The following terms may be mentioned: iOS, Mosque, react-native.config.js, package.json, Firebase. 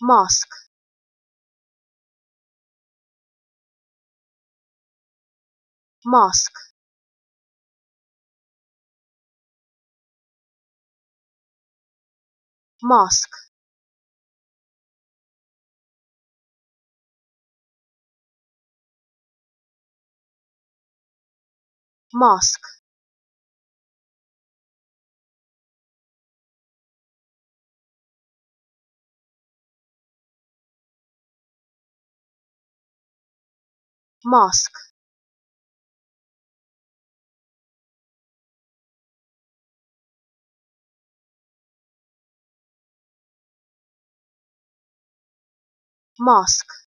Mosque. Mosque. Mosque. Mosque. Mosque. Mosque.